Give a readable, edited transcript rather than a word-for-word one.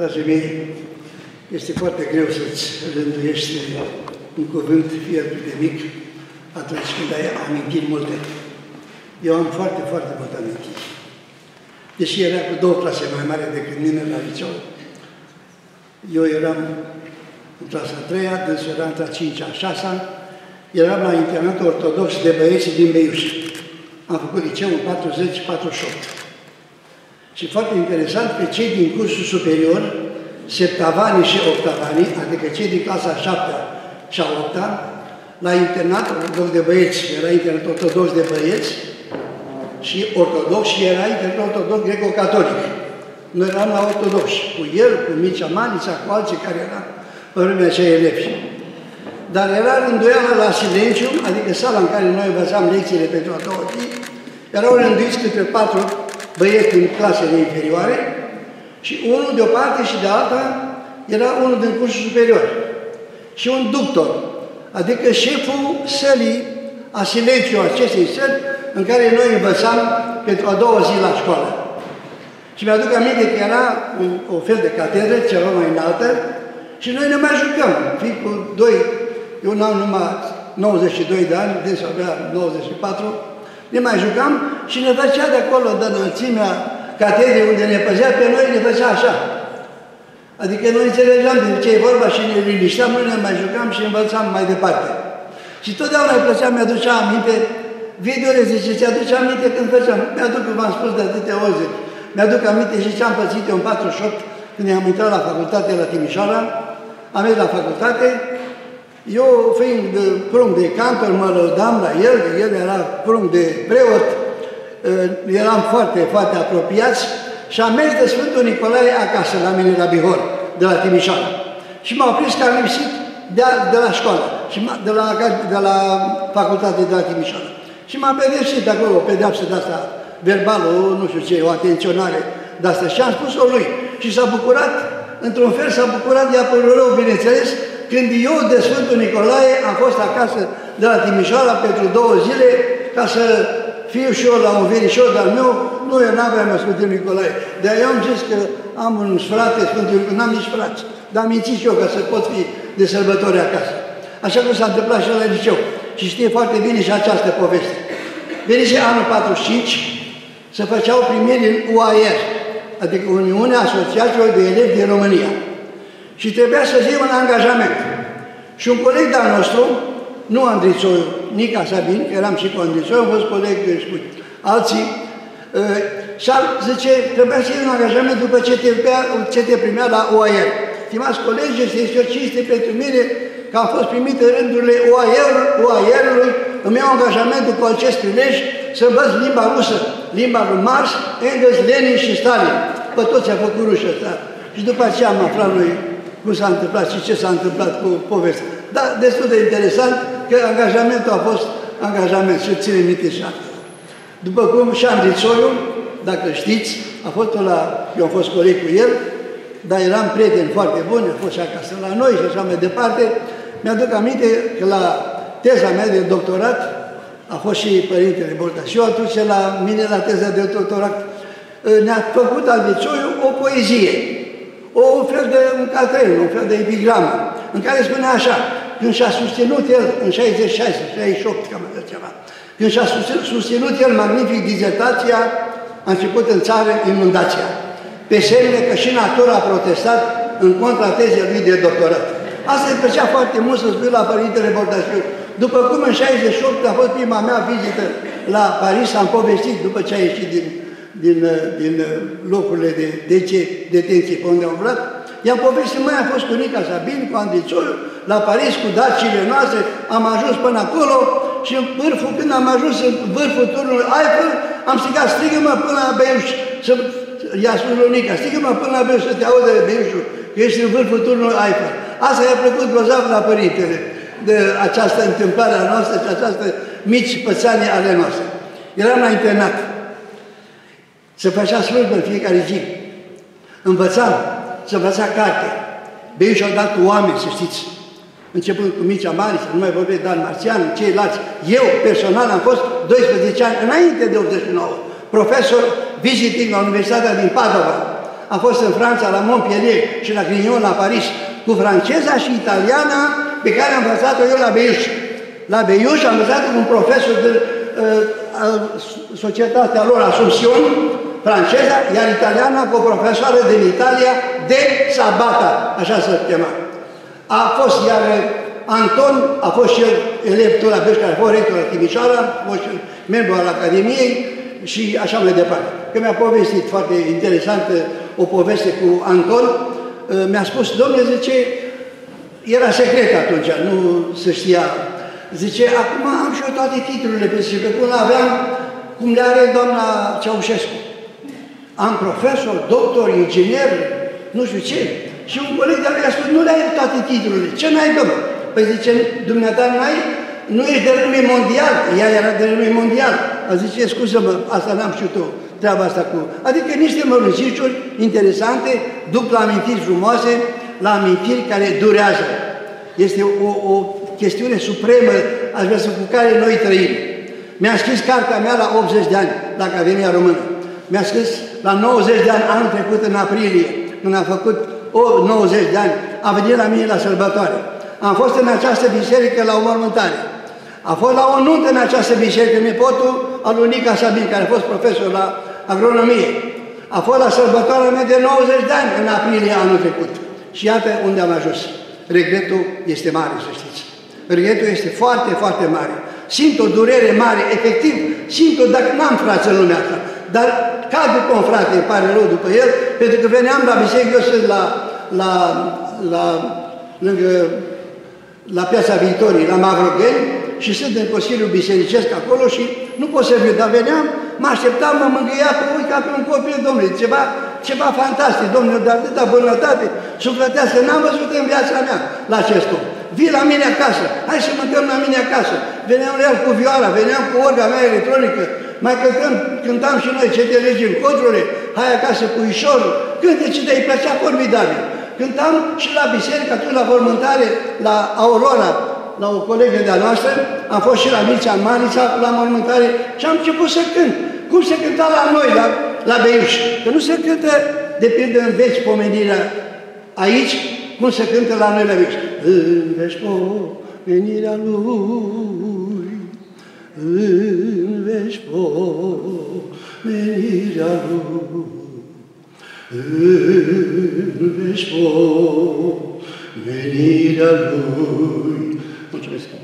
Dragii mei, este foarte greu să-ți rânduiești un cuvânt fiertul de mic atunci când ai amintit multe. Eu am foarte, foarte mult amintit. Deși era cu două clase mai mare decât mine la liceu, eu eram în clasa a treia, dânsul era între a cincea, a șasea, eram la internat ortodox de băieți din Beuș. Am făcut liceul 40-48. Și foarte interesant că cei din cursul superior, septavanii și octavanii, adică cei din clasa a șaptea și a opta, la internat ortodox de băieți, era internat ortodox de băieți și ortodox și era internat ortodox greco-catolic. Noi eram la ortodox, cu el, cu Mircea Mariș, cu alții care erau pe vremea aceea elevi. Dar era rânduială la silenciu, adică sala în care noi învățam lecțiile pentru a doua zi, erau rânduiți către patru băieți în clasele inferioare și unul de o parte și de alta era unul din cursul superior și un doctor, adică șeful sălii a silenciu acestei săli în care noi învățam pentru a doua zi la școală. Și mi-aduc aminte că era o fel de catedră, ceva mai înaltă, și noi ne mai jucăm, fiind cu doi, eu n-am numai 92 de ani, deci avea 94, ne mai jucam și ne făcea de acolo, de înălțimea catedrei unde ne păzea, pe noi ne făcea așa. Adică noi înțelegeam de ce e vorba și ne linișteam, noi ne mai jucam și învățam mai departe. Și totdeauna îmi plăcea, mi-aducea aminte, videole zice, ți-aduce aminte când făceam, mi-aduc, v-am spus de atâtea ori, mi-aduc aminte și ce-am pățit eu în 48, când am intrat la facultate la Timișoara, am mers la facultate, eu, fiind prunc de cantor, mă lăudam la el, el era prunc de preot, eram foarte, foarte apropiați și am mers de Sfântul Nicolae acasă, la mine, la Bihor, de la Timișoara. Și m-au prins că am lipsit de la școală, de la facultate de la Timișoara. Și m-am pedepsit de acolo, o pedeapsă de-asta verbală, nu știu ce, o atenționare de-asta. Și am spus-o lui. Și s-a bucurat, într-un fel s-a bucurat de apărul rău, bineînțeles, când eu, de Sfântul Nicolae, am fost acasă de la Timișoara pentru două zile ca să fiu și eu la un verișor de-al meu, nu, eu n-aveam Sfântul Nicolae. De-aia eu am zis că am un frate, Sfântul Nicolae, n-am nici frați, dar am mințit și eu ca să pot fi de sărbători acasă. Așa cum s-a întâmplat și la liceu. Și știe foarte bine și această poveste. Venise anul 45, se făceau primiri în UAR, adică Uniunea Asociațiilor de Elevi din România. Și trebuia să iei un angajament. Și un coleg de-al nostru, nu Andrițoiu, Nica Sabin, că eram și cu Andrițoiu, am fost coleg și cu alții, zice, trebuia să iei un angajament după ce te primea la OAL. Stimați colegi, este o cinste pentru mine că am fost primit în rândurile OAL-ului, îmi iau angajamentul cu acest prilej să învăț limba rusă, limba lui Mars, Engels, Lenin și Stalin. Pe toți a făcut rușă asta. Și după aceea am aflat noi cum s-a întâmplat și ce s-a întâmplat cu povestea. Dar destul de interesant că angajamentul a fost angajament și ține minte și asta. După cum și Ambicioiul, dacă știți, a fost la, eu am fost coleg cu el, dar eram prieten foarte bun, a fost și acasă la noi și așa mai departe. Mi-aduc aminte că la teza mea de doctorat a fost și părintele Boltă. Și eu atunci la mine, la teza de doctorat, ne-a făcut Ambicioiul o poezie. Un fel de un catren, un fel de epigramă, în care spunea așa, când și-a susținut el, în 66, 68, cam așa ceva, când și-a susținut el magnific dizertația, a început în țară inundația, pe semne că și natura a protestat în contra tezei lui de doctorat. Asta îmi plăcea foarte mult să spui la Părintele Bordasiu. După cum în 68 a fost prima mea vizită la Paris, am povestit după ce a ieșit din locurile de detenție pe unde am vrut. I-am povestit, mai am fost cu Nica Sabin, cu Andrițoiu, la Paris, cu dacile noastre, am ajuns până acolo și în vârful, când am ajuns în vârful turnului Eiffel, am strigat, strigă-mă până la Beuș, i-a spus lui Nica, strigă-mă până la Beuș să te audă Beușul, că ești în vârful turnului Eiffel. Asta i-a plăcut grozav la Părintele, de această întâmplare a noastră și această mici pățane ale noastre. Eram la internat. Se făcea slujbă în fiecare zi. Învățam, se învăța carte. Beiuș a dat cu oameni, să știți. Începând cu Mircea Mariș, nu mai vorbesc Dan Marțianu, ceilalți. Eu, personal, am fost 12 ani, înainte de 89, profesor visiting la Universitatea din Padova. Am fost în Franța, la Montpellier și la Grignon, la Paris, cu franceza și italiana pe care am învățat-o eu la Beuș. La Beuș am învățat cu un profesor de societatea lor, Asuncion, franceza, iar italiana cu o profesoară din Italia, de Sabata, așa se chema. A fost iar Anton, a fost și el elev la Beuș, care a fost rector la Timișoara, a fost membru al Academiei și așa mai departe. Că mi-a povestit foarte interesantă o poveste cu Anton, mi-a spus, domnule, zice, era secret atunci, nu se știa. Zice, acum am și eu toate titlurile, pentru că până aveam cum le are doamna Ceaușescu. Am profesor, doctor, inginer, nu știu ce. Și un coleg de-al meu a spus, nu le ai toate titlurile. Ce n-ai, domnule? Păi zice, dumneata n-ai? Nu ești de renume mondial. Ea era de renume mondial. A zice, scuză-mă, asta n-am știut eu, treaba asta cu... Adică niște mărunțișuri interesante, duc la amintiri frumoase, la amintiri care durează. Este o chestiune supremă, aș vrea să cu care noi trăim. Mi-a scris cartea mea la 80 de ani, la Academia Română. Mi-a scris la 90 de ani, anul trecut, în aprilie, când am făcut 90 de ani, a venit la mine la sărbătoare. Am fost în această biserică la o mormântare. A fost la o nuntă în această biserică, nepotul al lui Nica Sabin, care a fost profesor la agronomie. A fost la sărbătoarea mea de 90 de ani, în aprilie anul trecut. Și iată unde am ajuns. Regretul este mare, să știți. Regretul este foarte, foarte mare. Simt o durere mare, efectiv, simt-o dacă n-am frați în lumea asta. Dar cad după un frate, îmi pare rău după el, pentru că veneam la biserică, eu sunt lângă Piața Vitorii, la Mavrogheni, și sunt în Consiliul Bisericesc acolo și nu pot să viu, dar veneam, mă așteptam, mă mângâia pe ui ca pe un copil, domnule, ceva fantastic, domnule, de atâta bunătate, sufletească, n-am văzut în viața mea la acest om. Vii la mine acasă, hai să mâncăm la mine acasă. Veneam real cu vioara, veneam cu orga mea electronică, mai cântam și noi, ce te legi în controle, hai acasă cu ușorul, cânteci de-i plăcea formidabil. Cântam și la biserică, atunci la mormântare, la Aurora, la o colegă de-a noastră, am fost și la Mircea Mariș, la mormântare, și am început să cânt. Cum se cânta la noi, la Beuș? Că nu se cântă, depinde în veci pomenirea aici, cum se cântă la noi la Beuș. În veci pomenirea lui, în veci pomenirea lui, în veci pomenirea lui. Mulțumesc!